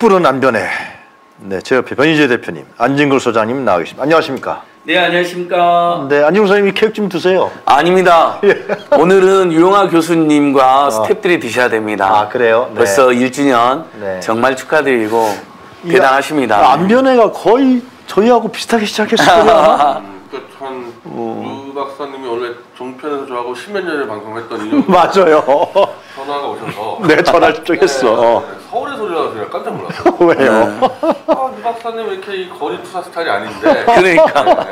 촛불은 안 변해. 네, 제 옆에 변희재 대표님, 안진걸 소장님 나와 계십니다. 안녕하십니까? 네, 안녕하십니까? 네, 안진걸 소장님 케이크 좀 드세요. 아닙니다. 예. 오늘은 유용하 교수님과 스태프들이 드셔야 됩니다. 아, 그래요? 네. 벌써 1주년 네. 정말 축하드리고 대단하십니다. 안 변해가 거의 저희하고 비슷하게 시작했어요. 참, 유 박사님이 원래 종편에서 저하고 십몇 년을 방송했던 인연. 맞아요. 전화가 오셔서. 네, 전화를 쭉 했어. 네, 서울의 소리라서 제가 깜짝 놀랐어요. 왜요? 네. 아, 유 박사님 왜 이렇게 거리 투사 스타일이 아닌데. 그러니까. 네, 네.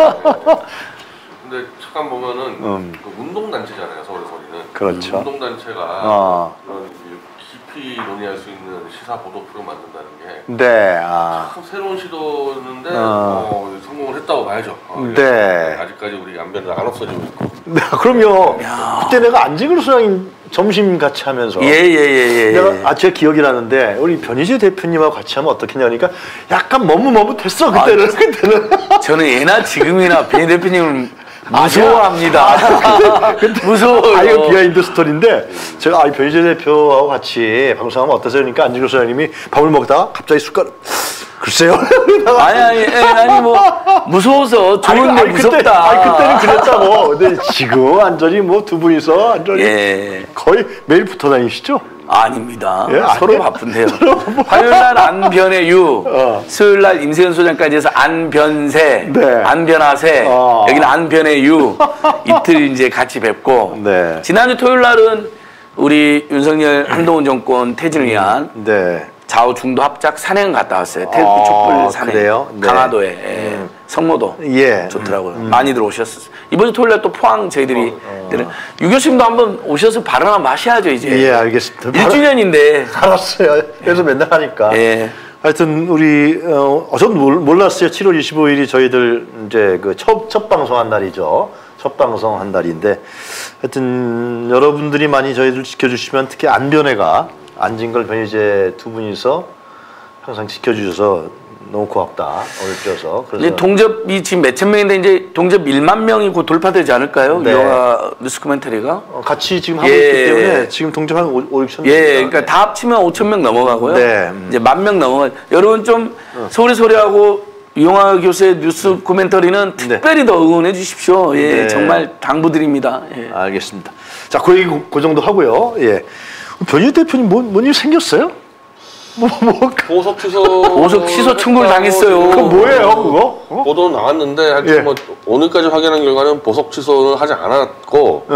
근데 잠깐 보면은 그 운동단체잖아요, 서울의 소리는. 그렇죠. 그 운동단체가 그런 깊이 논의할 수 있는 시사 보도 프로 만든다는 게 네, 참 새로운 시도였는데 성공을 했다고 봐야죠. 네. 아직까지 우리 안변은 안 없어지고 있고. 네, 그럼요. 야. 그때 내가 안진걸 소장님 점심 같이 하면서 내가 제 기억이 나는데 우리 변희재 대표님하고 같이 하면 어떻겠냐 그러니까 약간 머뭇머뭇했어 그때는. 그때는. 저는 예나 지금이나 변희 대표님을 무서워합니다. 근데 무서워요. 아, 이거 비하인드 스토리인데, 제가 변희재 대표하고 같이 방송하면 어떠세요? 그러니까 안진걸 소장님이 밥을 먹다가 갑자기 숟가락, 글쎄요. 아니, 뭐, 무서워서 좋은데 무섭다. 그때는 그랬다고. 근데 지금 완전히 뭐 두 분이서 완전히 예. 거의 매일 붙어 다니시죠? 아닙니다. 예? 서로 바쁜데요. 화요일날 안변의 유, 수요일날 임세현 소장까지 해서 안변세, 네. 안변하세, 여기는 안변의 유, 이틀 이제 같이 뵙고, 네. 지난주 토요일날은 우리 윤석열 한동훈 정권 퇴진을 위한 네. 좌우 중도 합작 산행 갔다 왔어요. 태극기 촛불 산행. 그래요? 네. 강화도에 성모도 예. 좋더라고요. 많이 들어오셨어요. 이번 주 토요일에 또 포항 저희들이 유 교수님도 한번 오셔서 발언 한번 마셔야죠 이제. 예, 알겠습니다. 1주년인데 알았어요. 그래서 맨날 하니까. 예. 하여튼 우리 저는 몰랐어요. 7월 25일이 저희들 이제 그 첫 방송한 날이죠. 첫 방송 한 날인데 하여튼 여러분들이 많이 저희들 지켜주시면 특히 안변회가 안진걸 변희재 두 분이서 항상 지켜주셔서 너무 고맙다. 어렵셔서. 그래서 동접이 지금 몇천 명인데 이제 동접 1만 명이 곧 돌파되지 않을까요? 네. 유용하 뉴스 코멘터리가 같이 지금 하고 있기 때문에 지금 동접 한 5, 6천 명. 예, 그러니까 다 합치면 5천 명 넘어가고요. 네. 이제 1만 명 넘어가. 여러분 좀 소리하고 유용하 교수의 뉴스 코멘터리는 특별히 더 응원해 주십시오. 예, 네. 정말 당부드립니다. 예. 알겠습니다. 자, 그 얘기 그 정도 하고요. 예. 변희재 대표님 뭔 일 생겼어요? 보석 취소 청구를 당했어요. 그거 뭐예요, 그거? 보도 나왔는데 하여튼 예. 뭐 오늘까지 확인한 결과는 보석 취소는 하지 않았고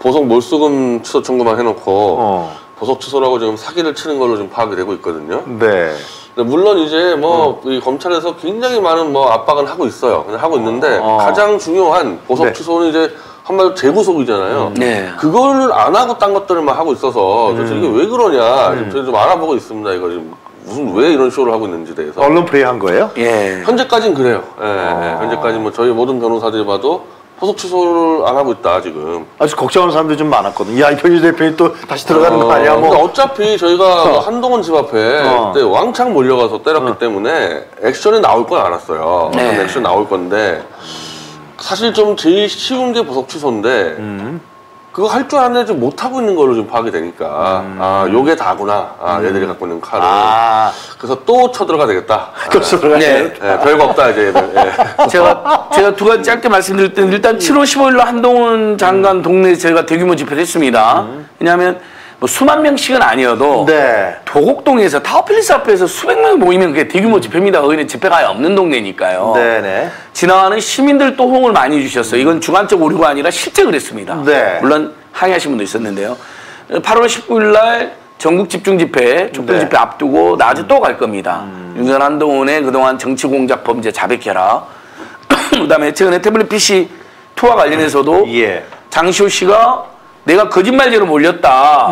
보석 몰수금 취소 청구만 해놓고 보석 취소라고 지금 사기를 치는 걸로 지금 파악이 되고 있거든요. 네. 근데 물론 이제 뭐 이 검찰에서 굉장히 많은 뭐 압박은 하고 있어요. 하고 있는데 가장 중요한 보석 취소는 이제 한마디로 재구속이잖아요. 네. 그걸 안 하고 딴 것들만 하고 있어서 도대체 이게 왜 그러냐 저희 좀 알아보고 있습니다. 이거 지금 무슨 왜 이런 쇼를 하고 있는지 대해서 언론 플레이 한 거예요? 예. 현재까지는 그래요. 예. 현재까지 뭐 저희 모든 변호사들이 봐도 보석 취소를 안 하고 있다 지금. 아주 걱정하는 사람들이 좀 많았거든. 야, 이 변희재 대표님 또 다시 들어가는 거 아니야? 뭐. 그러니까 어차피 저희가 한동훈 집 앞에 그때 왕창 몰려가서 때렸기 때문에 액션이 나올 건 알았어요. 네. 액션 나올 건데. 사실 좀 제일 쉬운 게 보석 취소인데 그거 할 줄 아는데 좀 못하고 있는 걸로 좀 파악이 되니까 아 요게 다구나 얘들이 갖고 있는 칼을 그래서 또 쳐들어가 되겠다. 또 쳐들어가 되겠다. 네, 별거 없다 이제 얘들. 네. 제가 두 가지 짧게 말씀드릴 때는 일단 7월 15일로 한동훈 장관 동네에 제가 대규모 집회를 했습니다. 왜냐하면 뭐 수만 명씩은 아니어도 네. 도곡동에서 타워필리스 앞에서 수백 명이 모이면 그게 대규모 집회입니다. 거기는 집회가 아예 없는 동네니까요. 네네. 지나가는 시민들 또 호응을 많이 주셨어요. 이건 주관적 오류가 아니라 실제 그랬습니다. 네. 물론 항의하신 분도 있었는데요. 8월 19일 날 전국 집중 집회, 촛불 집회 앞두고 낮에 또 갈 겁니다. 윤석열 한동훈의 그동안 정치 공작 범죄 자백해라. 그다음에 최근에 태블릿 PC 투와 관련해서도 장시호 씨가 내가 거짓말죄로 몰렸다.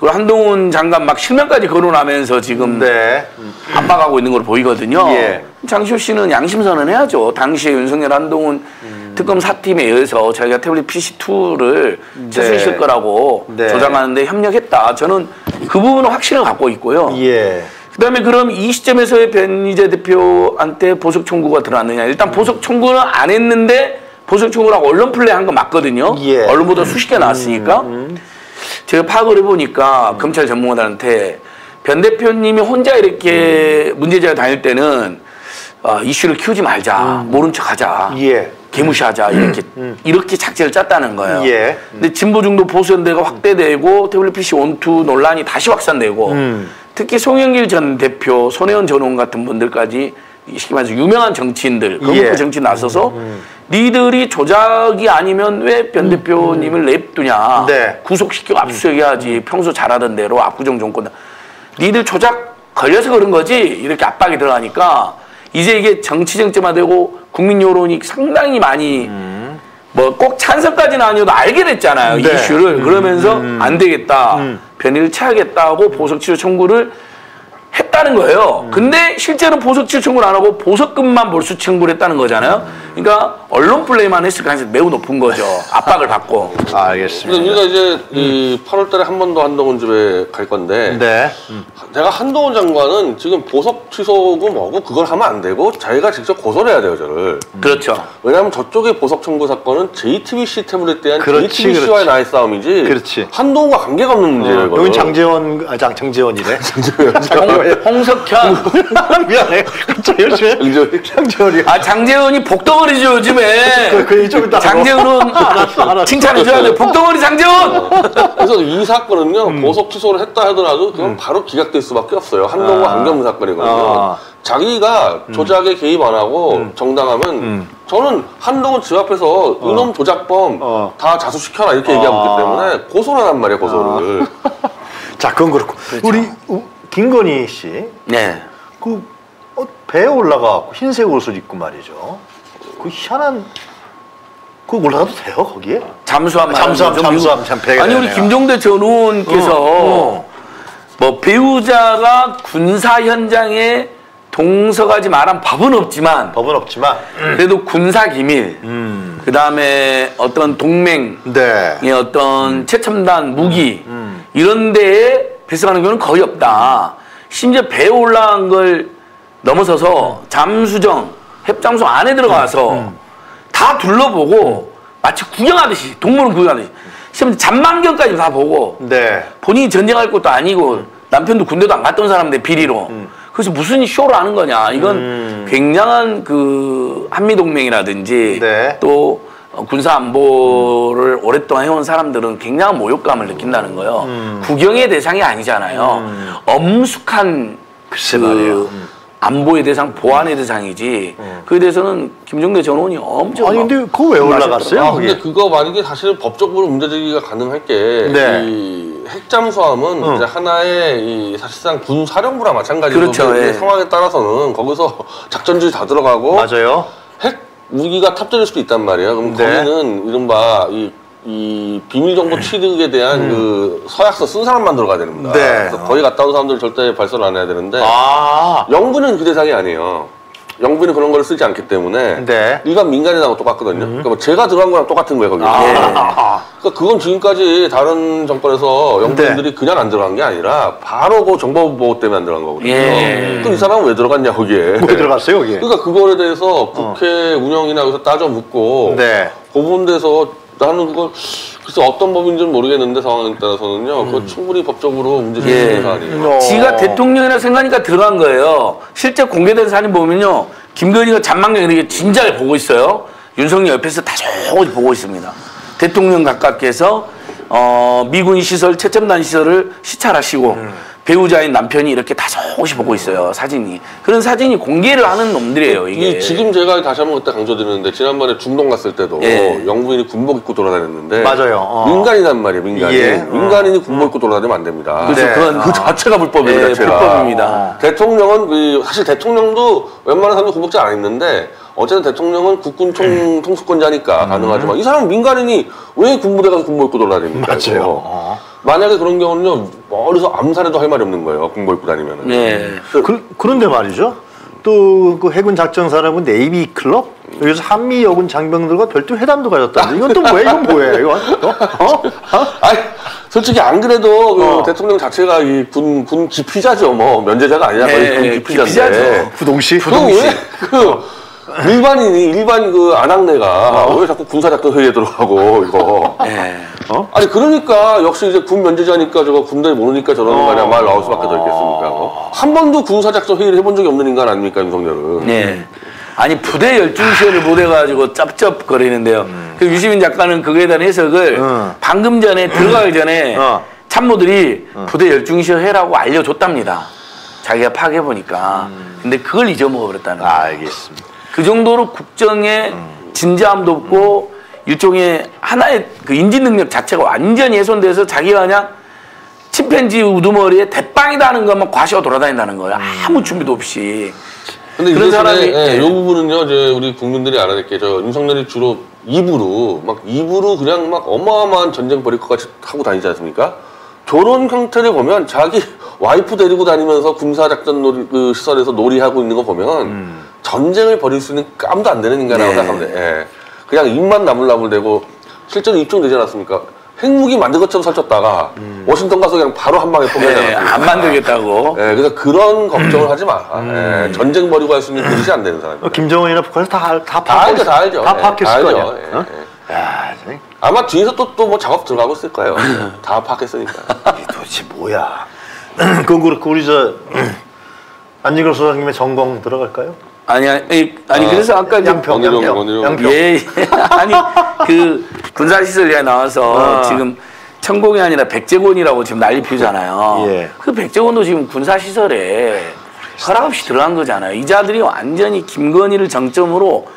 그리고 한동훈 장관 막 실명까지 거론하면서 지금 압박하고 있는 걸로 보이거든요. 예. 장시호 씨는 양심선언 해야죠. 당시에 윤석열 한동훈 특검 사팀에 의해서 자기가 태블릿 PC2를 최순실 거라고 조장하는데 협력했다. 저는 그 부분은 확신을 갖고 있고요. 예. 그다음에 그럼 이 시점에서의 변희재 대표한테 보석 청구가 들어왔느냐. 일단 보석 청구는 안 했는데 보석 청구라고 언론 플레이 한 거 맞거든요. 예. 언론보다 수십 개 나왔으니까. 제가 파악을 해보니까 검찰 전문가들한테 변 대표님이 혼자 이렇게 문제제기를 다닐 때는 이슈를 키우지 말자, 모른 척하자, 예. 개무시하자 이렇게 이렇게 작전을 짰다는 거예요. 예. 근데 진보 중도 보수 연대가 확대되고 WPC 원투 논란이 다시 확산되고 특히 송영길 전 대표, 손혜원 전 의원 같은 분들까지 쉽게 말해서 유명한 정치인들, 거국의 예. 정치인 나서서 니들이 조작이 아니면 왜 변 대표님을 냅두냐, 네. 구속시키고 압수수색해야지 평소 잘하던 대로 압구정 정권. 니들 조작 걸려서 그런 거지 이렇게 압박이 들어가니까 이제 이게 정치 쟁점화되고 국민 여론이 상당히 많이 뭐 꼭 찬성까지는 아니어도 알게 됐잖아요. 네. 이슈를. 그러면서 안 되겠다. 변희를 쳐야겠다고 보석치료 청구를 했다는 거예요. 근데 실제로 보석치료 청구를 안 하고 보석금만 몰수 청구를 했다는 거잖아요. 그러니까 언론 플레이만 했을 가능성이 매우 높은 거죠. 압박을 받고. 아, 알겠습니다. 우리가 이제 이 8월 달에 한 번 더 한동훈 집에 갈 건데 네. 제가 한동훈 장관은 지금 보석 취소고 뭐고 그걸 하면 안 되고 자기가 직접 고소를 해야 돼요. 저를. 그렇죠. 왜냐하면 저쪽의 보석 청구 사건은 JTBC 태블릿에 대한 그렇지, JTBC와의 그렇지. 나의 싸움이지 그렇지. 한동훈과 관계가 없는 문제예요. 여기 장재원, 아, 장재원이네. 장재원. 홍석현. 미안해. 갑자기 요즘에 장재원이. 아, 장재원이 복덩어리죠 요즘에. 그 얘기 좀 이따 장재훈은 칭찬해줘야 돼. 복덩어리 장재훈. 그래서 이 사건은요 보석 취소를 했다 하더라도 그건 바로 기각될 수밖에 없어요. 한동훈 안경 사건이거든요. 자기가 조작에 개입 안 하고 정당하면 저는 한동훈 집 앞에서 이놈 조작범 다 자수시켜라 이렇게 얘기하기 때문에 고소를 한 말이에요. 고소를. 자 그건 그렇고 그렇죠. 우리 김건희 씨. 네. 그 배에 올라가고 흰색 옷을 입고 말이죠. 그 희한한 그 올라가도 돼요 거기에? 잠수함 배가 아니 우리 김종대 전 의원께서 뭐 배우자가 군사 현장에 동석하지 말한 법은 없지만 그래도 군사 기밀 그 다음에 어떤 동맹의 네. 어떤 최첨단 무기 이런 데에 배석하는 경우는 거의 없다. 심지어 배에 올라간 걸 넘어서서 잠수정 협장소 안에 들어가서 다 둘러보고 마치 구경하듯이 동물은 구경하듯이 심지어 잔망경까지 다 보고 네. 본인이 전쟁할 것도 아니고 남편도 군대도 안 갔던 사람인데 비리로 그래서 무슨 쇼를 하는 거냐 이건 굉장한 그 한미동맹이라든지 네. 또 군사안보를 오랫동안 해온 사람들은 굉장한 모욕감을 느낀다는 거예요. 구경의 대상이 아니잖아요. 엄숙한 글쎄 말이에요. 안보의 대상, 보안의 대상이지. 그에 대해서는 김종대 전 의원이 엄청. 아니 근데 그거 왜 올라갔어요? 아, 근데 그거 만약에 사실 법적으로 문제제기가 가능할 게 네. 이 핵잠수함은 이제 하나의 이 사실상 군 사령부랑 마찬가지로 그렇죠, 예. 상황에 따라서는 거기서 작전주의 다 들어가고 맞아요. 핵 무기가 탑재될 수도 있단 말이에요. 그럼 네. 거기는 이른바 이 비밀정보 취득에 대한 그 서약서 쓴 사람만 들어가야 됩니다. 네. 그래서 거의 갔다 온 사람들 절대 발설을 안 해야 되는데 영부는 그 대상이 아니에요. 영부는 그런 걸 쓰지 않기 때문에 네. 일반 민간인하고 똑같거든요. 그러니까 제가 들어간 거랑 똑같은 거예요. 거기. 그러니까 그건 지금까지 다른 정권에서 영부인들이 네. 그냥 안 들어간 게 아니라 바로 그 정보보호 때문에 안 들어간 거거든요. 예. 그럼 이 사람은 왜 들어갔냐 거기에. 왜 들어갔어요 거기에. 그러니까 그거에 대해서 국회 운영이나 여기서 따져 묻고 네. 그 부분에서 나는 그걸 글쎄 어떤 법인지는 모르겠는데 상황에 따라서는요. 그거 충분히 법적으로 문제제기되는 사안이에요. 예. 지가 대통령이라 생각하니까 들어간 거예요. 실제 공개된 사진 보면요. 김건희가 잔망경 이렇게 진작에 보고 있어요. 윤석열 옆에서 다 조금 보고 있습니다. 대통령 가깝게서 미군 시설, 최첨단 시설을 시찰하시고 배우자인 남편이 이렇게 다 조금씩 보고 있어요. 사진이. 그런 사진이 공개를 하는 놈들이에요. 이게. 지금 제가 다시 한번 그때 강조드리는데 지난번에 중동 갔을 때도 예. 영부인이 군복 입고 돌아다녔는데 맞아요. 민간이란 말이에요. 민간인. 예. 민간인이 군복 입고 돌아다니면 안 됩니다. 그래서 네. 그건 그 자체가 불법이에요. 예, 자체가. 불법입니다. 대통령은 사실 대통령도 웬만한 사람도 군복 잘 안 입는데 어쨌든 대통령은 국군 통수권자니까 가능하지만 이 사람은 민간인이 왜 군부대 가서 군복 입고 돌아다닙니까? 맞아요. 만약에 그런 경우는요, 멀리서 암살해도 할 말이 없는 거예요. 군복 입고 다니면은. 네. 그런데 말이죠. 또 그 해군 작전사령부 네이비 클럽? 여기서 한미 여군 장병들과 별도 회담도 가졌다는데 이건 또 뭐야? 이건 뭐예요? 이건? 아니, 솔직히 안 그래도 그 대통령 자체가 이 군 기피자죠. 뭐 면제자가 아니라 네, 군 기피자인데. 부동시. 일반인이 일반 그 안학내가 왜 자꾸 군사작전 회의에 들어가고 이거. 네. 어? 아니 그러니까 역시 이제 군 면제자니까 저거 군대에 모르니까 저러는 거 아니야 말 나올 수밖에 더 있겠습니까? 어? 한 번도 군사작전 회의를 해본 적이 없는 인간 아닙니까 윤석열은? 네. 아니 부대 12시를 보내가지고 짭짭거리는데요. 그 유시민 작가는 그거에 대한 해석을 방금 전에 들어가기 전에 참모들이 부대 12시를 해라고 알려줬답니다. 자기가 파악해보니까. 근데 그걸 잊어먹어버렸다는 거예요. 알겠습니다. 그 정도로 국정에 진지함도 없고 일종의 하나의 그 인지 능력 자체가 완전히 훼손돼서 자기가 그냥 침팬지 우두머리에 대빵이다는 것만 과시하고 돌아다닌다는 거예요. 아무 준비도 없이. 근데 그런 사람이 예, 이 부분은요, 이제 우리 국민들이 알아야 될 게 저 윤석열이 주로 입으로 그냥 막 어마어마한 전쟁 벌일 것 같이 하고 다니지 않습니까? 저런 형태를 보면 자기 와이프 데리고 다니면서 군사작전 놀이, 그 시설에서 놀이하고 있는 거 보면 전쟁을 벌일 수 있는 깜도 안 되는 인간이라고 생각합니다. 예. 그냥 입만 나물나물대고 실제로 입증되지 않았습니까? 핵무기 만든 것처럼 설쳤다가 워싱턴 가서 그냥 바로 한 방에 포기하잖아요. 안 만들겠다고. 예, 그래서 그런 걱정을 하지 마. 예, 전쟁 벌이고 할 수 있는 그릇이 안 되는 사람이에요. 김정은이나 북한에서 다 알죠. 다 파악했을 거 아니야. 예, 어? 예. 야, 아마 뒤에서 또 뭐 작업 들어가고 있을 거예요. 다 파악했으니까. 이게 도대체 뭐야? 그건 그렇고 우리 저 안진걸 소장님의 전공 들어갈까요? 아니 그래서 아까 양평. 예, 예. 아니 그 군사시설에 나와서 지금 천공이 아니라 백재권이라고 지금 난리 피우잖아요. 예. 그 백재권도 지금 군사시설에 허락 없이 들어간 거잖아요. 이 자들이 완전히 김건희를 정점으로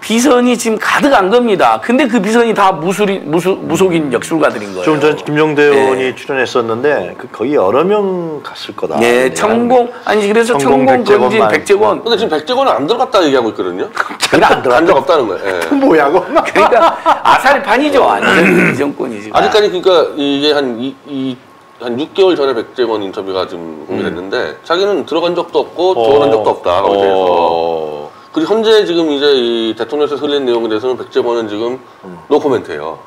비선이 지금 가득한 겁니다. 근데 그 비선이 다 무속인 역술가들인 거예요. 좀 전 김종대 의원이 출연했었는데 거의 여러 명 갔을 거다. 네, 천공 아니 그래서 천공 검진 백재권. 근데 지금 백재권은 안 들어갔다 얘기하고 있거든요. 간 적 없다는 거예요. 예. 뭐야고? 그러니까 아사리판이죠. 완전 이 정권이지. 아직까지 그러니까 이게 한 6개월 전에 백재권 인터뷰가 지금 공개됐는데 자기는 들어간 적도 없고 지원한 적도 없다. 그래서. 그리고 현재 지금 이제 이 대통령에서 흘린 내용에 대해서는 백재권은 지금 노 코멘트예요.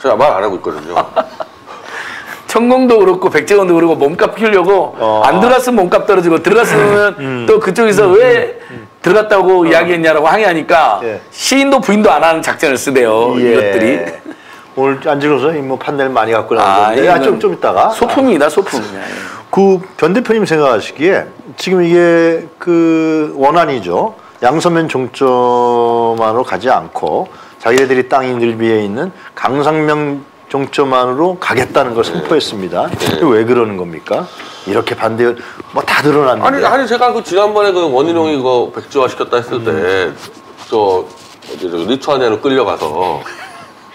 제가 말 안 하고 있거든요. 천공도 그렇고 백재권도 그렇고 몸값 키우려고 안 들어갔으면 몸값 떨어지고 들어갔으면 또 그쪽에서 왜 들어갔다고 이야기했냐라고 항의하니까 예. 시인도 부인도 안 하는 작전을 쓰대요. 예. 이것들이. 오늘 안진걸 선생님 뭐 판넬 많이 갖고 나왔는데 좀 있다가 소품이다 소품. 그 변 대표님 생각하시기에 지금 이게 그 원안이죠. 양서면 종점만으로 가지 않고 자기네들이 땅 인질비에 있는 강상명 종점만으로 가겠다는 걸 선포했습니다. 왜 그러는 겁니까? 이렇게 반대 뭐 다 드러났는데. 아니 제가 그 지난번에 그 원희룡이 이거 백지화 시켰다 했을 때 저 리투아니아로 끌려가서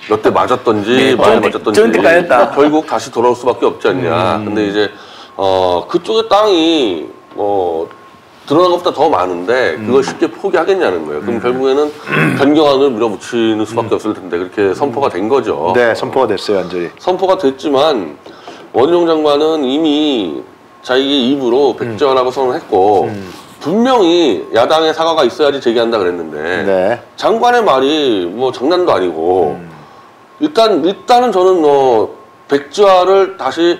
몇 대 맞았던지 많이 맞았던지 결국 다시 돌아올 수밖에 없지 않냐. 근데 이제 그쪽의 땅이 드러난 것보다 더 많은데 그걸 쉽게 포기하겠냐는 거예요. 그럼 결국에는 변경안을 밀어붙이는 수밖에 없을 텐데 그렇게 선포가 된 거죠. 네, 선포가 됐어요, 완전히. 선포가 됐지만 원희룡 장관은 이미 자기 입으로 백지화라고 선언했고 분명히 야당의 사과가 있어야지 제기한다 그랬는데 장관의 말이 뭐 장난도 아니고 일단은 저는 백지화를 다시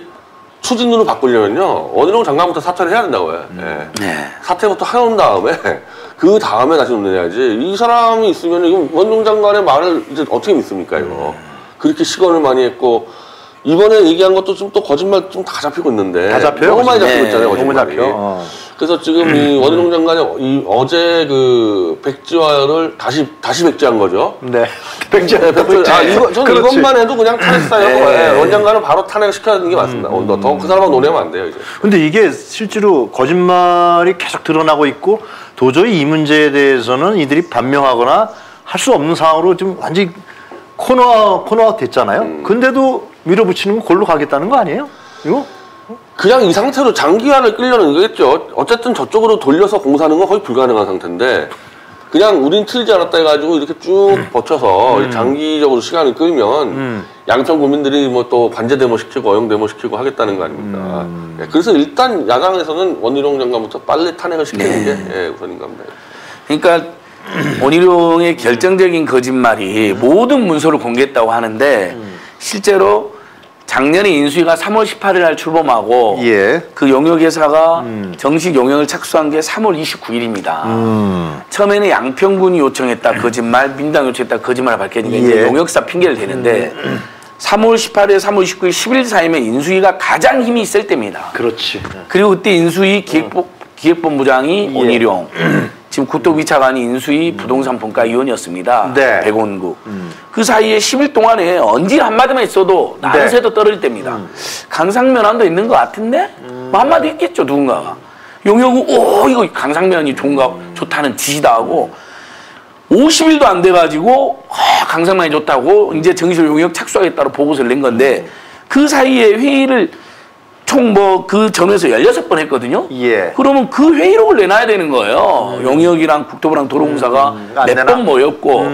추진으로 바꾸려면요. 원희룡 장관부터 사퇴를 해야 된다고 해. 네. 사퇴부터 해온 다음에 그 다음에 다시 논의해야지. 이 사람이 있으면 이거 원희룡 장관의 말을 이제 어떻게 믿습니까 이거. 그렇게 시건을 많이 했고 이번에 얘기한 것도 좀 또 거짓말 좀 다 잡히고 있는데. 다 잡혀요? 너무 많이 잡히고 있잖아요. 거짓말이. 그래서 지금 이 원희룡 장관이 어제 그 백지화를 다시 백지한 거죠. 네. 백지화. 저는 이것만 해도 그냥 탄핵사예요. 네. 원 장관은 바로 탄핵을 시켜야 되는 게 맞습니다. 더 그 사람하고 논의하면 안 돼요. 이제. 근데 이게 실제로 거짓말이 계속 드러나고 있고 도저히 이 문제에 대해서는 이들이 반명하거나 할 수 없는 상황으로 지금 완전히 코너아웃 됐잖아요. 근데도 밀어붙이는 거 골로 가겠다는 거 아니에요? 이거? 그냥 이 상태로 장기화를 끌려는 거겠죠. 어쨌든 저쪽으로 돌려서 공사하는 건 거의 불가능한 상태인데 그냥 우린 틀지 않았다 해가지고 이렇게 쭉 버텨서 장기적으로 시간을 끌면 양평 국민들이 뭐 또 관제 데모 시키고 어용 데모 시키고 하겠다는 거 아닙니까? 예, 그래서 일단 야당에서는 원희룡 장관부터 빨리 탄핵을 시키는 게 예, 우선인 겁니다. 그러니까 원희룡의 결정적인 거짓말이 모든 문서를 공개했다고 하는데 실제로 작년에 인수위가 3월 18일 날 출범하고 그 용역회사가 정식 용역을 착수한 게 3월 29일입니다. 처음에는 양평군이 요청했다 거짓말, 민당 요청했다 거짓말을 밝혔는데 이제 용역사 핑계를 대는데 3월 18일, 3월 19일, 10일 사이면 인수위가 가장 힘이 있을 때입니다. 그렇지. 그리고 그때 인수위 기획본부장이 예. 온일용, 지금 국토기차관이 인수위 부동산분과위원이었습니다. 네. 백원구. 그 사이에 10일 동안에 언제 한마디만 있어도 난세도 네. 떨어질 때입니다. 강상면안도 있는 것 같은데? 뭐 한마디 있겠죠, 누군가가. 용역은 오, 이거 강상면안이 좋다는 지시다 하고 50일도 안 돼가지고 강상면안이 좋다고 이제 정의실 용역 착수하겠다로 보고서를 낸 건데 그 사이에 회의를 총 뭐 그 전후에서 16번 했거든요. 예. 그러면 그 회의록을 내놔야 되는 거예요. 용역이랑 국토부랑 도로공사가 몇 번 모였고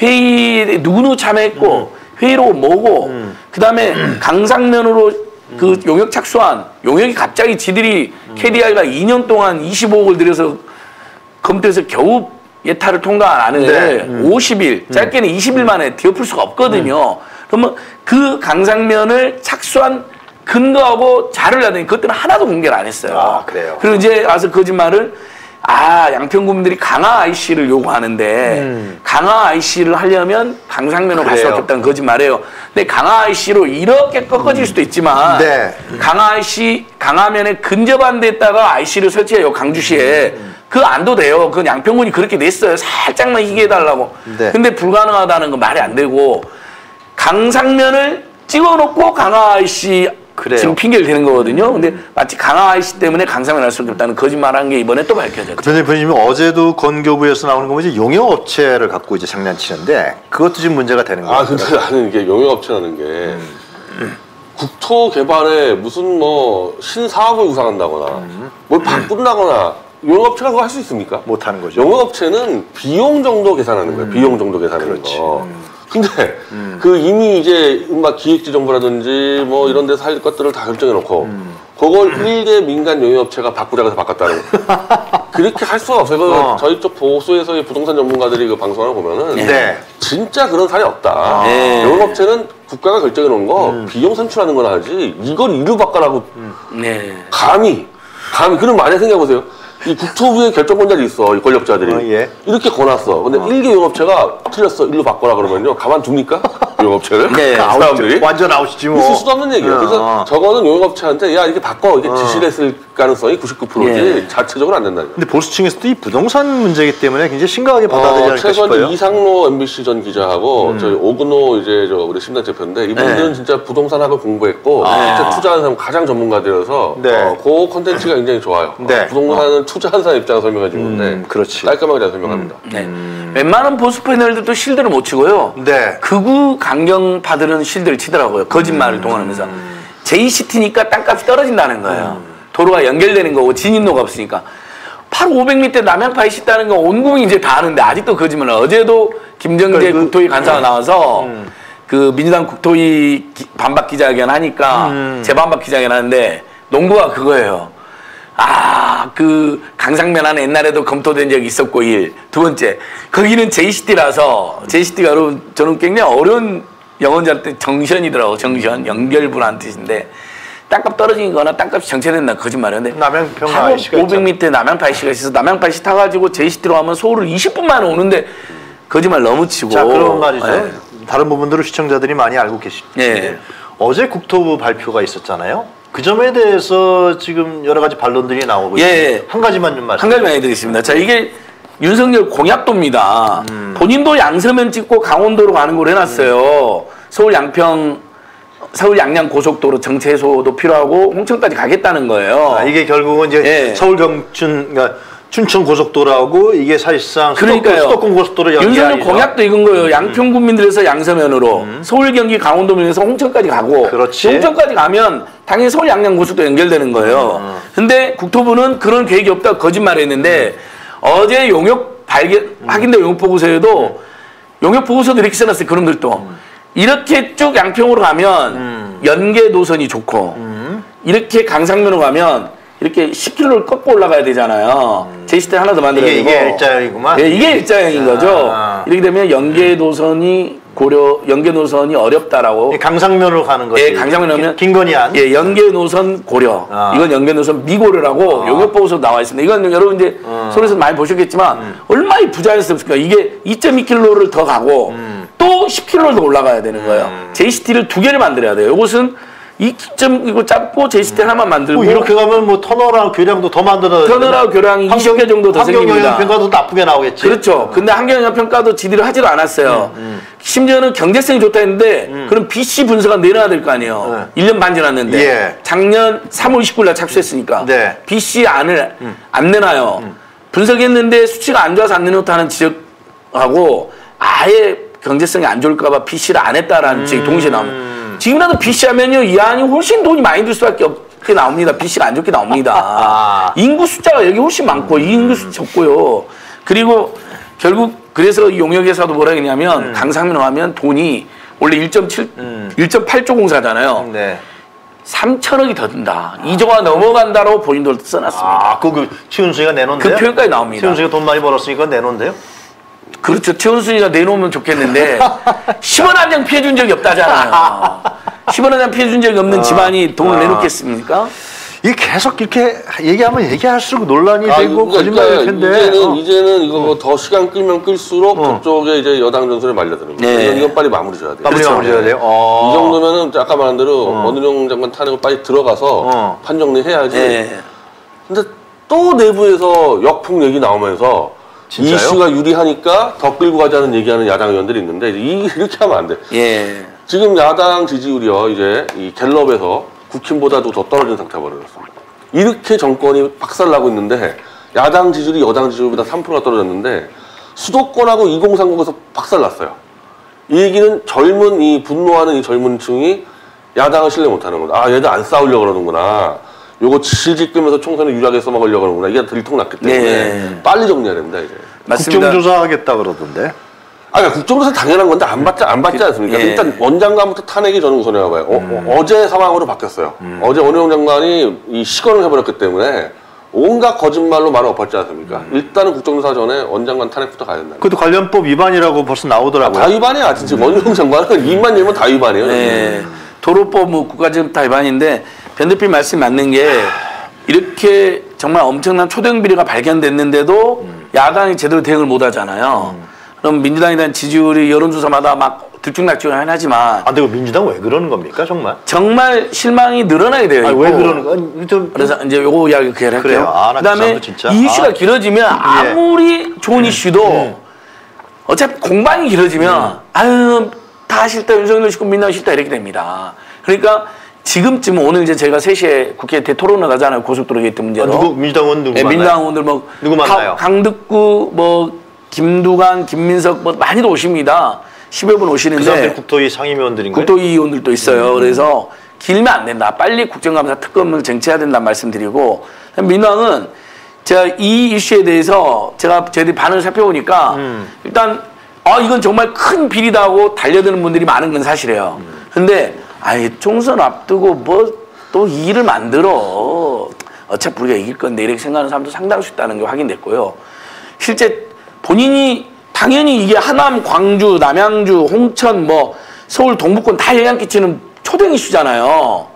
회의에 누구누구 참여했고 회의록은 뭐고 그다음에 강상면으로 그 용역 착수한 용역이 갑자기 지들이 KDI가 2년 동안 25억을 들여서 검토해서 겨우 예타를 통과한 안을 네. 50일 짧게는 20일 만에 뒤엎을 수가 없거든요. 그러면 그 강상면을 착수한 근거하고 자료를 내더니 그것들은 하나도 공개를 안 했어요. 아, 그래요? 그리고 이제 와서 거짓말을, 아, 양평구민들이 강화 IC를 요구하는데, 강화 IC를 하려면 강상면으로 갈 수밖에 없다는 거짓말이에요. 근데 강화 IC로 이렇게 꺾어질 수도 있지만, 네. 강화 IC, 강화면에 근접한 데다가 IC를 설치해요, 강주시에. 그거 안도 돼요. 그건 양평군이 그렇게 냈어요. 살짝만 희게 해달라고. 네. 근데 불가능하다는 건 말이 안 되고, 강상면을 찍어놓고 강화 IC, 그래요. 지금 핑계를 대는 거거든요. 근데 마치 강화 IC 때문에 강상면 할 수 없다는 거짓말한 게 이번에 또 밝혀졌죠. 변호사님, 어제도 건교부에서 나오는 거 보면 이제 용역업체를 갖고 이제 장난치는데 그것도 지금 문제가 되는 거예요. 아, 근데 나는 이게 용역업체라는 게 국토 개발에 무슨 뭐 신사업을 구상한다거나 뭘 바꾼다거나 용역업체가 그거 할 수 있습니까? 못하는 거죠. 용역업체는 비용 정도 계산하는 거예요. 비용 정도 계산하는 그렇지. 거. 근데 그 이미 이제 기획재정부라든지 뭐 이런 데서 할 것들을 다 결정해놓고 그걸 일개 민간 용역업체가 바꾸자고 해서 바꿨다는 그렇게 할 수가 없어요. 저희 쪽 보수에서의 부동산 전문가들이 그 방송을 보면은 네. 진짜 그런 사례 없다. 네. 용역업체는 국가가 결정해놓은 거 비용 산출하는 건 하지 이걸 이루 바꿔라고 네. 감히 그럼 만약에 생각해보세요. 이 국토부의 결정권자들이 있어, 이 권력자들이. 예. 이렇게 권았어. 근데 일개 용업체가 틀렸어, 일로 바꿔라 그러면요. 가만둡니까? 용업체를? 네, 사람들이? 완전 아웃이지 뭐. 있을 수도 없는 얘기예요. 그래서 저거는 용업체한테 야, 이렇게 바꿔. 이렇게 지시를 했을 가능성이 99%지 예. 자체적으로 안 된다는 거예요. 근데 보수층에서도 이 부동산 문제이기 때문에 굉장히 심각하게 받아들이지 않을까 싶어요. 최근 이상로 MBC 전 기자하고 저희 오근호 이제 우리 심당 대표인데 이분들은 네. 진짜 부동산학을 공부했고 진짜 투자하는 사람 가장 전문가들여서 네. 그 콘텐츠가 굉장히 좋아요. 네. 부동산은 투자한 사람 입장에서 설명해 주는데 그렇지. 깔끔하게 잘 설명합니다. 네. 웬만한 보수 패널들도 실드를 못 치고요. 네. 극우 강경파들은 실드를 치더라고요. 거짓말을 동원하면서. JCT니까 땅값이 떨어진다는 거예요. 도로가 연결되는 거고 진입로가 없으니까. 바로 500m 남양파에 있다는 건 온궁이 이제 다 아는데 아직도 거짓말을. 어제도 김정재 국토위 간사가 나와서 그 민주당 국토위 반박 기자회견 하니까 재반박 기자회견 하는데 농구가 그거예요. 아, 그 강상면안에 옛날에도 검토된 적이 있었고 두 번째 거기는 JCT라서 JCT가 여러분 저는 굉장히 어려운 영어자한테 정션이더라고 정션 연결부라는 뜻인데 땅값 떨어진 거나 땅값이 정체된다 거짓말이었는데 남양평가 IC가 500m 남양파 IC가 있어서 남양파 IC 타가지고 JCT로 하면 서울을 20분 만에 오는데 거짓말 너무 치고 자 그런 말이죠. 네. 다른 부분들을 시청자들이 많이 알고 계십니다. 네. 어제 국토부 발표가 있었잖아요. 그 점에 대해서 지금 여러 가지 반론들이 나오고 있습니다. 한 가지만 좀 말씀해 주세요. 한 가지만 해드리겠습니다. 자, 이게 윤석열 공약도입니다. 본인도 양서면 찍고 강원도로 가는 걸 해놨어요. 서울 양평, 서울 양양 고속도로 정체 해소도 필요하고 홍천까지 가겠다는 거예요. 아, 이게 결국은 이제 서울 경춘, 그러니까 춘천 고속도로하고 이게 사실상 수도권 고속도로 연결이죠. 윤석열 공약도 이건 거예요. 양평 국민들에서 양서면으로 서울 경기 강원도면에서 홍천까지 가고 홍천까지 가면 당연히 서울 양양 고속도로 연결되는 거예요. 근데 국토부는 그런 계획이 없다고 거짓말했는데 어제 용역 확인된 용역 보고서에도 용역 보고서도 이렇게 써놨어요. 그런 글도 이렇게 쭉 양평으로 가면 연계 노선이 좋고 이렇게 강상면으로 가면 이렇게 10km를 꺾고 올라가야 되잖아요. JCT 하나 더 만들어야 되고 이게 일자형이구만. 네, 이게 일자형인 거죠. 이렇게 되면 연계 노선이 고려 연계 노선이 어렵다라고. 예, 강상면으로 가는 거지. 예, 강상면이면 김건희안. 예, 연계 노선 고려. 아. 이건 연계 노선 미고려라고 아. 요것 보고서 나와 있습니다. 이건 여러분 이제 서울에서 많이 보셨겠지만 얼마나 부자였습니까? 이게 2.2km를 더 가고 또 10km를 더 올라가야 되는 거예요. JCT를 두 개를 만들어야 돼요. 요것은 이거 짧고 JCT 하나만 만들고 이렇게 가면 뭐 터널하고 교량도 더 만들어야 돼요. 터널하고 교량이 20개 정도 더 생깁니다. 환경영향평가도 나쁘게 나오겠지. 그렇죠. 근데 환경영향평가도 지들이 하지도 않았어요. 심지어는 경제성이 좋다 했는데 그럼 BC 분석은 내놔야 될 거 아니에요. 1년 반 지났는데 예. 작년 3월 29일 날 착수했으니까 네. BC 안을 안 내놔요. 분석했는데 수치가 안 좋아서 안 내놓은 것하는 지적하고 아예 경제성이 안 좋을까 봐 BC를 안 했다라는 지적이 동시에 나옵니다. 지금이라도 BC 하면요, 이 안이 훨씬 돈이 많이 들 수밖에 없게 나옵니다. BC가 안 좋게 나옵니다. 아. 인구 숫자가 여기 훨씬 많고, 이 인구 숫자 적고요. 그리고 결국, 그래서 이 용역에서도 뭐라 했냐면, 강상민으로 하면 돈이 원래 1.8조 공사잖아요. 네. 3천억이 더 든다. 아. 2조가 넘어간다라고 본인들도 써놨습니다. 아, 그거 최은순이가 내놓은데요? 그 표현까지 나옵니다. 최은순이가 돈 많이 벌었으니까 내놓은데요? 그렇죠. 최은순이가 내놓으면 좋겠는데 10원 한 장 피해준 적이 없다잖아요. 10원 한 장 피해준 적이 없는 집안이 돈을 내놓겠습니까? 이게 계속 이렇게 얘기하면 얘기할수록 논란이 되고 거짓말일 텐데. 이제는 이거 뭐 더 시간 끌면 끌수록 저쪽에 이제 여당 전선에 말려드는 거예요. 네. 이건 빨리 마무리 줘야 돼요. 빨리 그렇죠. 마무리 줘야 돼요. 이 정도면은 아까 말한 대로 원희룡 장관 탄핵을 빨리 들어가서 판정리 해야지. 네. 근데 또 내부에서 역풍 얘기 나오면서 진짜요? 이슈가 유리하니까 더 끌고 가자는 얘기하는 야당 의원들이 있는데 이렇게 하면 안 돼. 예. 지금 야당 지지율이요 이제 이 갤럽에서 국힘보다도 더 떨어진 상태가 벌어졌습니다. 이렇게 정권이 박살나고 있는데 야당 지지율이 여당 지지율보다 3%가 떨어졌는데 수도권하고 2030에서 박살났어요. 이 얘기는 젊은 이 분노하는 이 젊은층이 야당을 신뢰 못하는 거다. 아 얘들 안 싸우려고 그러는구나. 요거 질질 끄면서 총선을 유리하게 써먹으려고 하는구나. 이게 들통났기 때문에 네. 빨리 정리해야 됩니다. 이제. 맞습니다. 국정조사하겠다 그러던데. 아니 국정조사 당연한 건데 안 받지 않습니까? 예. 일단 원장관부터 탄핵이 저는 우선이라고 봐요. 어제 상황으로 바뀌었어요. 어제 원희룡 장관이 이 시건을 해버렸기 때문에 온갖 거짓말로 말을 엎었지 않습니까? 일단은 국정조사 전에 원장관 탄핵부터 가야 된다. 그것도 관련법 위반이라고 벌써 나오더라고요. 아, 다 위반이야. 진짜 원희룡 장관은 입만 열면 다 위반이에요. 네. 도로법 뭐 국가지법 다 위반인데 변 대표님 말씀이 맞는 게 이렇게 정말 엄청난 초대형 비리가 발견됐는데도 야당이 제대로 대응을 못 하잖아요. 그럼 민주당에 대한 지지율이 여론조사마다 막 들쭉날쭉하긴 하지만 아, 근데 민주당 왜 그러는 겁니까 정말? 정말 실망이 늘어나게 돼요. 아니, 왜 그러는 거? 좀 그래서 이제 요거 이야기 그냥 할게요. 아, 그다음에 이 이슈가 길어지면 아무리 좋은 이슈도 어차피 공방이 길어지면 아유 다 싫다 윤석열 싫고 민주당 싫다 이렇게 됩니다. 그러니까. 지금쯤 오늘 이제 제가 3시에 국회 대토론을 가잖아요. 고속도로 게이트 문제로. 아, 민주당 의원 누구 만나요? 민주당 의원들 뭐 누구 만나요? 강득구 뭐 김두관, 김민석 뭐 많이들 오십니다. 10여 분 오시는데. 그 사람들 국토위 상임위원들인가요? 국토위 의원들도 있어요. 그래서 길면 안 된다. 빨리 국정감사 특검을 쟁취해야 된다는 말씀드리고 민주당은 제가 이 이슈에 대해서 저희들이 반응을 살펴보니까 일단 아 이건 정말 큰 비리다고 달려드는 분들이 많은 건 사실이에요. 근데 아예 총선 앞두고 뭐 또 이 일을 만들어 어차피 우리가 이길 건데 이렇게 생각하는 사람도 상당수 있다는 게 확인됐고요. 실제 본인이 당연히 이게 하남, 광주, 남양주, 홍천 뭐 서울 동부권 다 영향 끼치는 초등 이슈잖아요.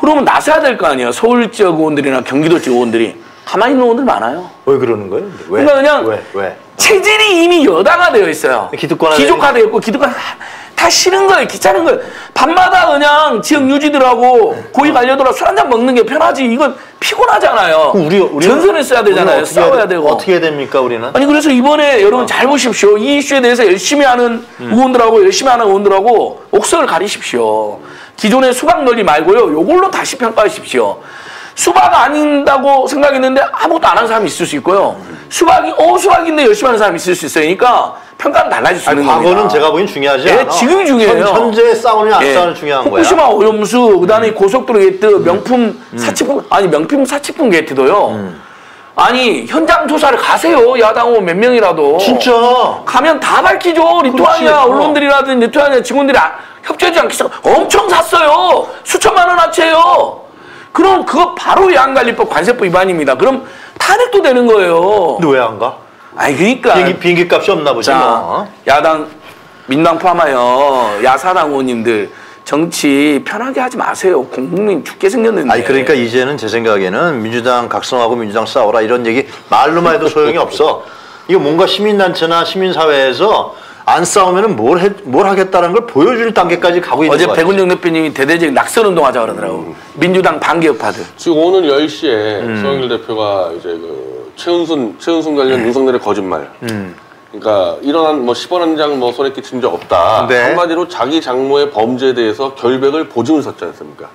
그러면 나서야 될 거 아니에요. 서울 지역 의원들이나 경기도 지역 의원들이 가만히 있는 의원들 많아요. 왜 그러는 거예요? 왜? 그러니까 그냥 왜? 체질이 이미 여당화 되어 있어요. 기득권화 되어 있고 기득권 다 싫은 거예요. 귀찮은 거예요. 밤마다 그냥 지역 유지들하고 고위 관료들하고 술 한잔 먹는 게 편하지. 이건 피곤하잖아요. 우리 전선을 써야 되잖아요. 싸워야 되고. 어떻게 해야 됩니까 우리는? 아니 그래서 이번에 여러분 잘 보십시오. 이 이슈에 대해서 열심히 하는 의원들하고 열심히 하는 의원들하고 옥석을 가리십시오. 기존의 수박 논리 말고요. 요걸로 다시 평가하십시오. 수박 아닌다고 생각했는데 아무것도 안 하는 사람이 있을 수 있고요. 수박인데 열심히 하는 사람이 있을 수 있어요. 그러니까 평가는 달라질 수 있는 겁니다. 과거는 제가 보기엔 중요하지 않아. 지금이 중요해요. 현재 싸우느냐 안 싸우느냐 중요한 거야. 후쿠시마 오염수, 그다음에 고속도로 게이트, 명품 사치품 게이트도요. 아니 현장 조사를 가세요. 야당 의원 몇 명이라도. 진짜. 가면 다 밝히죠. 리투아니아 언론들이라든지 리투아니아 직원들이 협조하지 않겠어. 엄청 샀어요. 수천만 원 하체요. 그럼 그거 바로 야간관리법 관세법 위반입니다. 그럼 탄핵도 되는 거예요. 근데 왜 안 가? 아니 그러니까 비행기 값이 없나 보죠. 야당 민당 포함하여 야사당원님들 정치 편하게 하지 마세요. 국민 죽게 생겼는데. 아니 그러니까 이제는 제 생각에는 민주당 각성하고 민주당 싸워라 이런 얘기 말로만 해도 소용이 없어. 이거 뭔가 시민단체나 시민사회에서 안 싸우면은 뭘 하겠다는 걸 보여줄 단계까지 가고 있는 거예요. 어제 백운정 대표님이 대대적인 낙선운동 하자 그러더라고. 민주당 반개혁파들. 지금 오늘 10시에 송영길 대표가 이제 그 최은순 관련 윤석열의 거짓말. 그러니까 일어난 뭐 10원 한 장 뭐 손에 끼친 적 없다. 네. 한마디로 자기 장모의 범죄에 대해서 결백을 보증을 섰지 않습니까?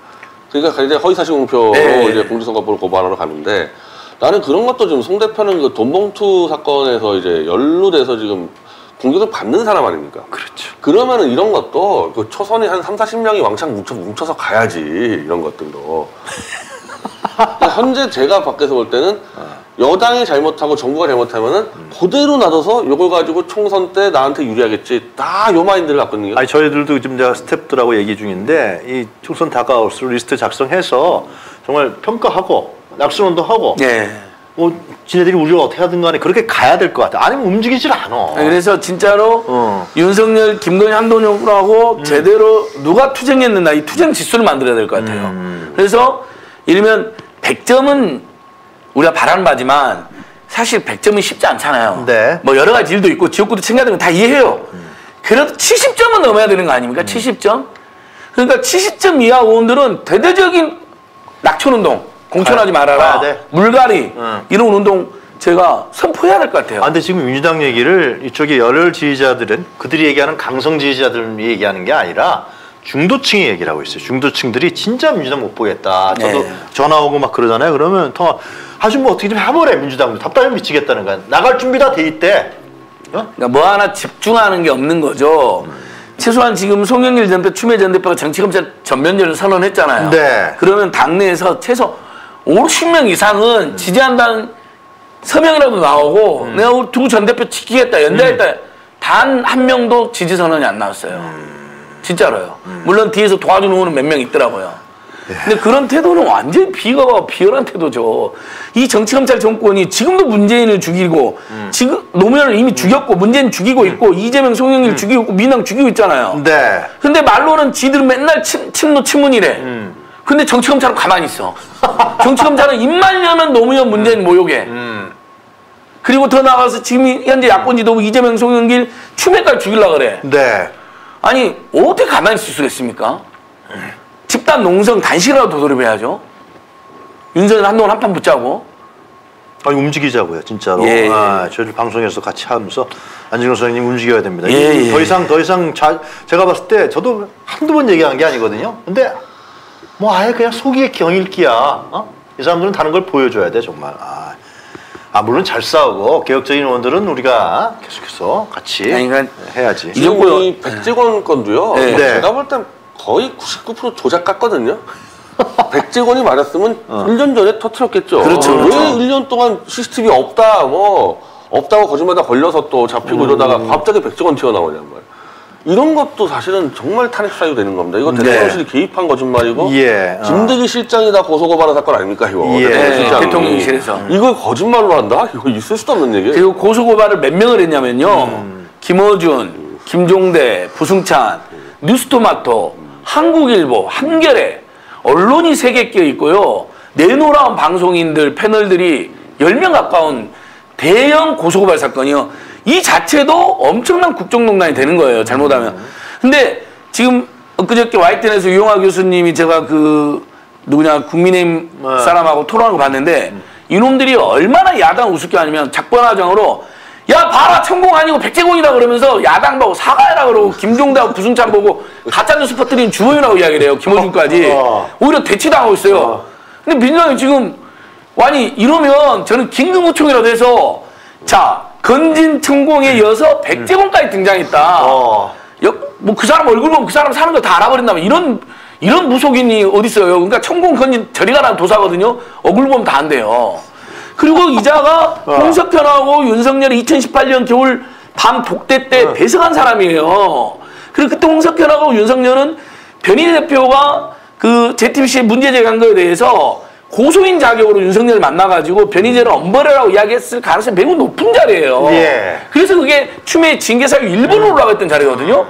그러니까 이제 허위사실 공표로 네. 이제 공직선거법을 고발하러 가는데 나는 그런 것도 지금 송 대표는 그 돈봉투 사건에서 이제 연루돼서 지금 공격을 받는 사람 아닙니까? 그렇죠. 그러면은 이런 것도 그 초선이 한 30~40명이 왕창 뭉쳐서 가야지 이런 것들도. 그러니까 현재 제가 밖에서 볼 때는 여당이 잘못하고 정부가 잘못하면은 그대로 놔둬서 이걸 가지고 총선 때 나한테 유리하겠지. 다 요 마인드를 갖고 있는 게. 아니 저희들도 지금 제가 스태프들하고 얘기 중인데 이 총선 다가올수록 리스트 작성해서 정말 평가하고 낙선운동 하고. 네. 뭐 지네들이 우리를 어떻게 하든 간에 그렇게 가야 될 것 같아. 아니면 움직이질 않아. 그래서 진짜로 윤석열, 김건희, 한동훈하고 제대로 누가 투쟁했는가 이 투쟁 지수를 만들어야 될 것 같아요. 그래서 이러면 100점은 우리가 바라는 바지만 사실 100점은 쉽지 않잖아요. 네. 뭐 여러 가지 일도 있고 지역구도 챙겨야 되는 거 다 이해해요. 그래도 70점은 넘어야 되는 거 아닙니까? 70점? 그러니까 70점 이하 의원들은 대대적인 낙천운동 공천하지 말아라. 물갈이. 이런 운동 제가 선포해야 될 것 같아요. 아, 근데 지금 민주당 얘기를 이쪽에 열혈 지지자들은 그들이 얘기하는 강성 지지자들이 얘기하는 게 아니라 중도층이 얘기를 하고 있어요. 중도층들이 진짜 민주당 못 보겠다. 저도 네. 전화 오고 막 그러잖아요. 그러면 아주 뭐 어떻게 좀 해보래 민주당도. 답답해 미치겠다는 거야. 나갈 준비 다 돼 있대. 어? 그러니까 뭐 하나 집중하는 게 없는 거죠. 최소한 지금 송영길 전 대표, 추미애 전 대표가 정치검찰 전면전을 선언했잖아요. 네. 그러면 당내에서 최소 50명 이상은 지지한다는 서명이라도 나오고 내가 우리 두 전 대표 지키겠다, 연대했다. 단 한 명도 지지 선언이 안 나왔어요. 진짜로요. 물론 뒤에서 도와주는 분은 몇 명 있더라고요. 예. 근데 그런 태도는 완전히 비열한 태도죠. 이 정치검찰 정권이 지금도 문재인을 죽이고 지금 노무현을 이미 죽였고 문재인 죽이고 있고 이재명, 송영길 죽이고 있고 민당 죽이고 있잖아요. 네. 근데 말로는 지들은 맨날 친노 친문이래. 근데 정치검찰은 가만히 있어. 정치검찰은 입만 열면 노무현 문재인 모욕해. 그리고 더 나가서 지금 현재 야권 지도부 이재명, 송영길, 추미애까지 죽이려고 그래. 네. 아니 어떻게 가만히 있을 수가 있습니까? 집단 농성 단식이라도 도돌이해야죠. 윤석열 한동훈 한판 붙자고. 아니 움직이자고요 진짜로. 예, 아, 저희들 방송에서 같이 하면서 안진걸 소장님 움직여야 됩니다. 예, 더 이상 제가 봤을 때 저도 한두 번 얘기한 게 아니거든요. 근데 뭐 아예 그냥 속이의 경일기야. 어? 이 사람들은 다른 걸 보여줘야 돼 정말. 아 물론 잘 싸우고 개혁적인 의원들은 우리가 계속해서 같이 그러니까 해야지. 이 백재권 건도요. 네. 제가 볼 땐 거의 99% 조작 같거든요. 백재권이 말았으면 1년 전에 터트렸겠죠. 그렇죠, 그렇죠. 왜 1년 동안 CCTV 없다 뭐 없다고 거짓말다 걸려서 또 잡히고 이러다가 갑자기 백재권 튀어나오냔 말이야. 이런 것도 사실은 정말 탄핵 사유 되는 겁니다. 이거 대통령실이 네. 개입한 거짓말이고 예. 김대기 실장이다 고소고발한 사건 아닙니까? 이거 예. 대통령실에서 이걸 거짓말로 한다? 이거 있을 수도 없는 얘기예요. 그리고 고소고발을 몇 명을 했냐면요. 김어준, 김종대, 부승찬, 뉴스토마토, 한국일보, 한겨레 언론이 3개 끼어 있고요. 내노라운 방송인들 패널들이 10명 가까운 대형 고소고발 사건이요. 이 자체도 엄청난 국정농단이 되는 거예요. 잘못하면. 근데 지금 엊그저께 와이튼에서 유용화 교수님이 제가 그 누구냐 국민의힘 사람하고 토론하는 거 봤는데 이놈들이 얼마나 야당 우습게 하냐면 작번화장으로 야 봐라 천공 아니고 백재권이라 그러면서 야당 보고 사과해라 그러고 김종대하고 부승찬 보고 가짜뉴스 퍼뜨린 주호윤이라고 이야기를 해요. 김어준까지. 오히려 대치당하고 있어요. 근데 민주당이 지금 아니 이러면 저는 긴급구청이라도 해서 자 건진 천공에 이어서 백재권까지 등장했다. 뭐 그 사람 얼굴 보면 그 사람 사는 거 다 알아버린다면 이런 무속인이 어딨어요. 그러니까 천공 건진 저리 가라는 도사거든요. 얼굴 보면 다 안 돼요. 그리고 이자가 홍석현하고 윤석열이 2018년 겨울 밤 독대 때 배석한 사람이에요. 그리고 그때 홍석현하고 윤석열은 변희재 대표가 그 JTBC의 문제 제기한 거에 대해서 고소인 자격으로 윤석열 만나가지고 변희재를 엄벌해라고 이야기했을 가능성이 매우 높은 자리예요. 예. 그래서 그게 추미애 징계사유 1번으로 올라갔던 자리거든요.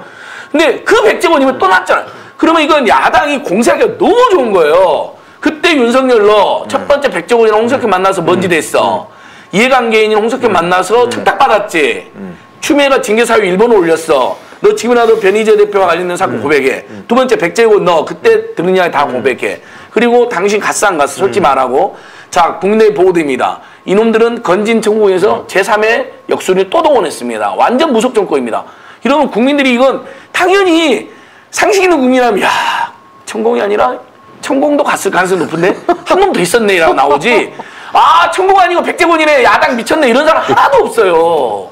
근데 그 백재권님은 떠났잖아요. 그러면 이건 야당이 공세하기가 너무 좋은 거예요. 그때 윤석열로 첫 번째 백재권이랑 홍석현 만나서 뭔지 됐어. 이해관계인인 홍석현 만나서 청탁받았지. 추미애가 징계사유 1번으로 올렸어. 너 지금이라도 변희재 대표와 관련된 사건 고백해. 두 번째 백재권 너 그때 들은 이야기 다 고백해. 그리고 당신 갔어 안 갔어 솔직히 말하고. 자, 국내 보도입니다. 이놈들은 건진 정국에서 제3의 역순위를 또 동원했습니다. 완전 무속 정권입니다. 이러면 국민들이 이건 당연히 상식 있는 국민이라면 야 천공이 아니라 천공도 갔을 가능성이 높은데 한 놈 더 있었네 이라고 나오지. 아 천공 아니고 백재권이네 야당 미쳤네 이런 사람 하나도 없어요.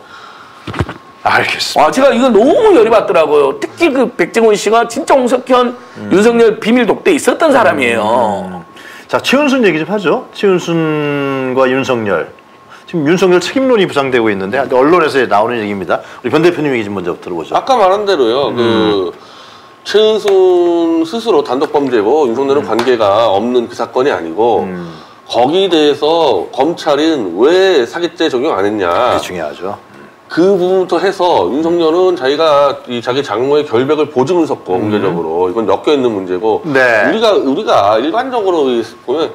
알겠습니다. 아, 제가 이거 너무 열이 받더라고요. 특히 그 백재권 씨가 진짜 홍석현, 윤석열 비밀 독대에 있었던 사람이에요. 자, 최은순 얘기 좀 하죠. 최은순과 윤석열. 지금 윤석열 책임론이 부상되고 있는데 언론에서 나오는 얘기입니다. 우리 변 대표님 얘기 좀 먼저 들어보죠. 아까 말한 대로요. 그 최은순 스스로 단독 범죄고 윤석열은 관계가 없는 그 사건이 아니고 거기에 대해서 검찰은 왜 사기죄 적용 안 했냐. 그게 중요하죠. 그 부분부터 해서 윤석열은 자기가 이 자기 장모의 결백을 보증을 섰고 문제적으로 이건 엮여 있는 문제고 네. 우리가 일반적으로 보면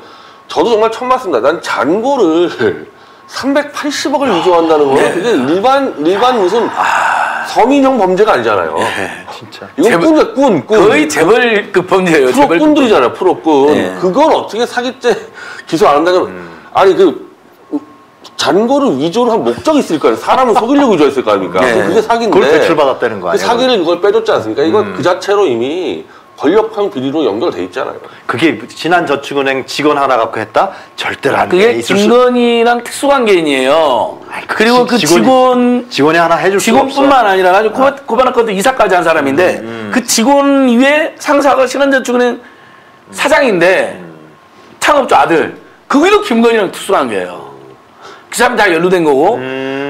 저도 정말 처음 봤습니다. 난 잔고를 380억을 유조한다는 거는 네. 그게 일반 무슨 서민형 범죄가 아니잖아요. 네, 진짜. 이건 꾼이야, 꾼. 거의 재벌급 범죄예요. 프로꾼들이잖아요, 프로꾼. 네. 그걸 어떻게 사기죄 기소 안 한다는 아니 잔고를 위조를 한 목적이 있을 거 아니에요. 사람을 속이려고 위조했을 거 아닙니까? 네. 그게 사기인데. 그걸 대출받았다는 거 아니에요? 그 사기를 이걸 빼줬지 않습니까? 이건 그 자체로 이미 권력형 비리로 연결돼 있잖아요. 그게 지난 저축은행 직원 하나 갖고 했다? 절대로 안 돼. 그게 김건희랑 특수관계인이에요. 아이, 그리고 그 직원이 하나 해줄 수 없어. 직원뿐만 아니라 아주 고발학과도 이사까지 한 사람인데 그 직원 위에 상사가 신한저축은행 사장인데 창업자 아들. 그 위로 김건희랑 특수관계예요. 그 사람이 다 연루된 거고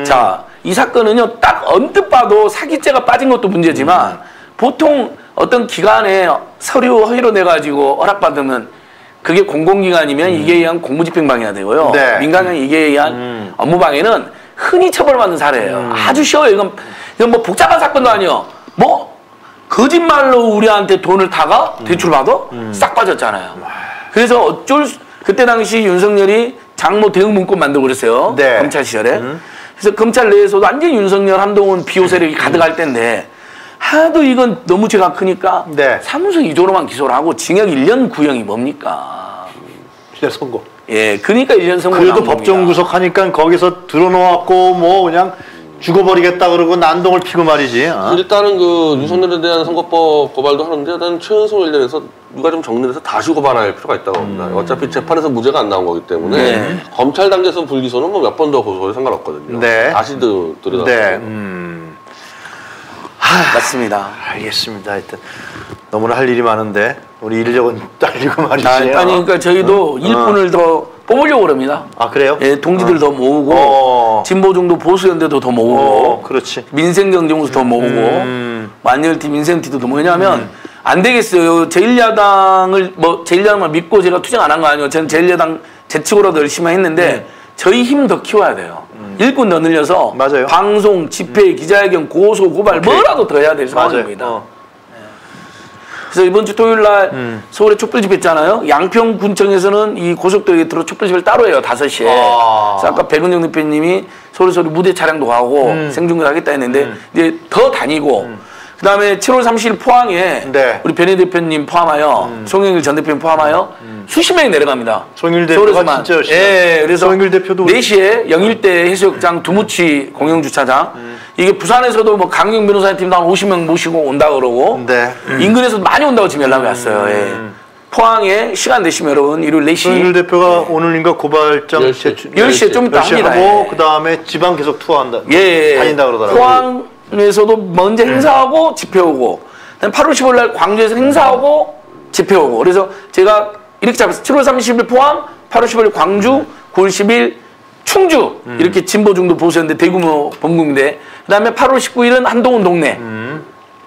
자, 이 사건은요 딱 언뜻 봐도 사기죄가 빠진 것도 문제지만 보통 어떤 기관에 서류 허위로 내가지고 허락받으면 그게 공공기관이면 이게 의한 공무집행방해가 되고요 네. 민간형 이게 의한 업무방해는 흔히 처벌받는 사례예요. 아주 쉬워요. 이건 뭐 복잡한 사건도 아니에요. 뭐 거짓말로 우리한테 돈을 타가 대출받아 싹 빠졌잖아요. 그래서 그때 당시 윤석열이 장모 대응 문건 만들고 그랬어요. 네. 검찰 시절에. 그래서 검찰 내에서도 완전 윤석열, 한동훈, 비호 세력이 가득할 때인데 하도 이건 너무 죄가 크니까 네. 사무소 2조로만 기소를 하고 징역 1년 구형이 뭡니까? 1년 선고. 예, 그러니까 1년 선고. 그래도 법정 구속하니까 거기서 들어놓았고 뭐 그냥 죽어버리겠다 그러고 난동을 피고 말이지. 어? 일단은 그 윤석열에 대한 선거법 고발도 하는데 일단 최은순 관련해서 누가 좀 정리를 해서 다시 고발할 필요가 있다고 봅니다. 어차피 재판에서 무죄가 안 나온 거기 때문에 네. 검찰 단계에서 불기소는 뭐 몇 번 더 고소해도 상관없거든요. 네. 다시 들여다보고. 네. 맞습니다. 알겠습니다. 하여튼 너무나 할 일이 많은데 우리 인력은 딸리고 말이지. 아니 그러니까 저희도 일꾼을 더 뽑으려고 그럽니다. 아 그래요? 예, 동지들 더 모으고 진보정도 보수연대도 더 모으고 그렇지. 민생경제공수 더 모으고 만열팀 민생팀도 더 모으고 왜냐하면 안 되겠어요. 제1야당을 뭐 제1야당만 믿고 제가 투쟁 안 한 거 아니에요. 저는 제1야당 제치고라도 열심히 했는데 저희 힘 더 키워야 돼요. 일꾼 더 늘려서 맞아요. 방송, 집회, 기자회견, 고소, 고발 오케이. 뭐라도 더 해야 될 상황입니다. 그래서 이번 주 토요일 날 서울에 촛불집회 있잖아요. 양평군청에서는 이 고속도로에 들어 촛불집회를 따로 해요. 5시에. 그래서 아까 백은영 대표님이 서울에서 무대 차량도 가고 생중계를 하겠다 했는데 이제 더 다니고 그 다음에 7월 30일 포항에 네. 우리 변희 대표님 포함하여 송영길 전 대표님 포함하여 수십 명이 내려갑니다. 송영길 대표가 진짜 열심히 예, 그래서 송영길 대표도 4시에 영일대 해수욕장 두무치 공영주차장 이게 부산에서도 뭐 강경 변호사님 팀도 한 50명 모시고 온다 그러고 네. 인근에서도 많이 온다고 지금 연락이 왔어요. 예. 포항에 시간 되시면 여러분 일요일 4시 송영길 대표가 오늘인가 고발장 10시에 좀 있다 합니다. 하고 그 다음에 지방 계속 투어한다 예, 다닌다 그러더라고요. 포항 에서도 먼저 행사하고 집회 오고 8월 15일 날 광주에서 행사하고 집회 오고 그래서 제가 이렇게 잡았어요. 7월 30일 포항, 8월 15일 광주, 9월 10일 충주 이렇게 진보 중도 보수였는데 대규모 범국인데 그 다음에 8월 19일은 한동훈 동네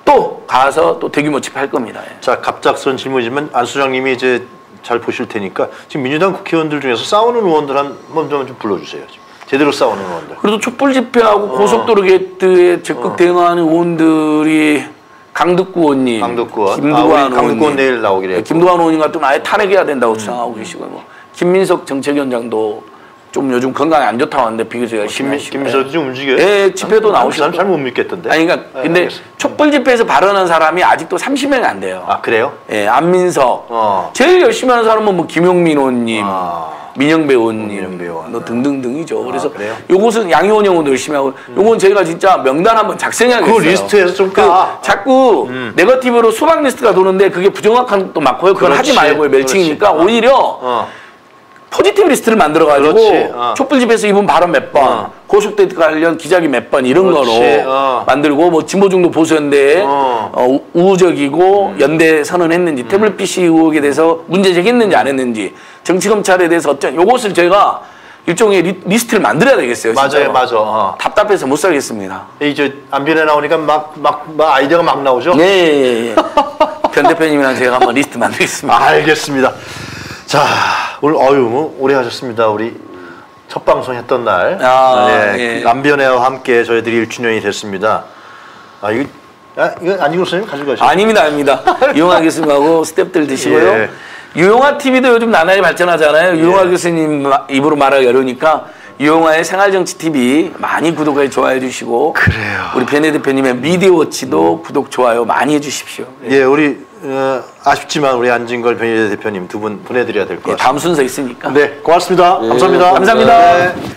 또 가서 또 대규모 집회할 겁니다. 예. 자 갑작스러운 질문이지만 안 수장님이 이제 잘 보실 테니까 지금 민주당 국회의원들 중에서 싸우는 의원들 한번 좀 불러주세요. 지금. 제대로 싸우는 의원들. 그래도 촛불 집회하고 고속도로 게이트에 적극 대응하는 의원들이 강득구 의원님, 김두관 의원님 내일 나오기래. 김두관 의원님 같은 건 아예 탄핵해야 된다고 주장하고 계시고 뭐 김민석 정책위원장도 좀 요즘 건강이 안 좋다고 하는데 비교적 열심히 김민석도 좀 움직여요? 예, 집회도 나오시고. 난 잘 못 믿겠던데. 아니 그러니까 네, 근데 알겠습니다. 촛불 집회에서 발언한 사람이 아직도 30명이 안 돼요. 아 그래요? 예, 안민석. 제일 열심히 하는 사람은 뭐 김용민 의원님, 민영배 의원님, 뭐 등등등이죠. 그래서 요것은 양의원 형도 열심히 하고, 요건 저희가 진짜 명단 한번 작성해야겠어요. 그 리스트에서 좀 까. 자꾸 네거티브로 수박 리스트가 도는데 그게 부정확한 것도 많고요. 그건 그렇지. 하지 말고요. 멜칭이니까 오히려. 포지티브 리스트를 만들어가지고 촛불집에서 이분 발언 몇 번, 고속도로 관련 기자기 몇 번 이런 거로 만들고 뭐 진보중도 보수연대에 우호적이고 연대 선언했는지 태블릿 PC 의혹에 대해서 문제제기했는지 안 했는지 정치검찰에 대해서 어쩐 요것을 저희가 일종의 리스트를 만들어야 되겠어요. 맞아요, 진짜로. 맞아. 답답해서 못 살겠습니다. 이제 안변에 나오니까 막 아이디어가 막 나오죠? 네. 예, 예. 변 대표님이랑 제가 한번 리스트 만들겠습니다. 알겠습니다. 자, 오늘 오래 하셨습니다. 우리 첫 방송 했던 날. 네, 예. 안변회와 함께 저희들이 1주년이 됐습니다. 이거 안진걸 선생님 가지고 가시죠. 아닙니다, 아닙니다. 유용하 교수님하고 스태프들 드시고요. 예. 유용하 TV도 요즘 나날이 발전하잖아요. 유용하 교수님 입으로 말하기 어려우니까 유용하의 생활정치 TV 많이 구독해 좋아해 주시고. 그래요. 우리 변희 대표님의 미디어워치도 구독, 좋아요 많이 해주십시오. 예, 예 우리. 아쉽지만 우리 안진걸 변희재 대표님 두 분 보내드려야 될 것 같습니다. 다음 순서 있으니까. 네, 고맙습니다. 예, 감사합니다. 감사합니다. 네.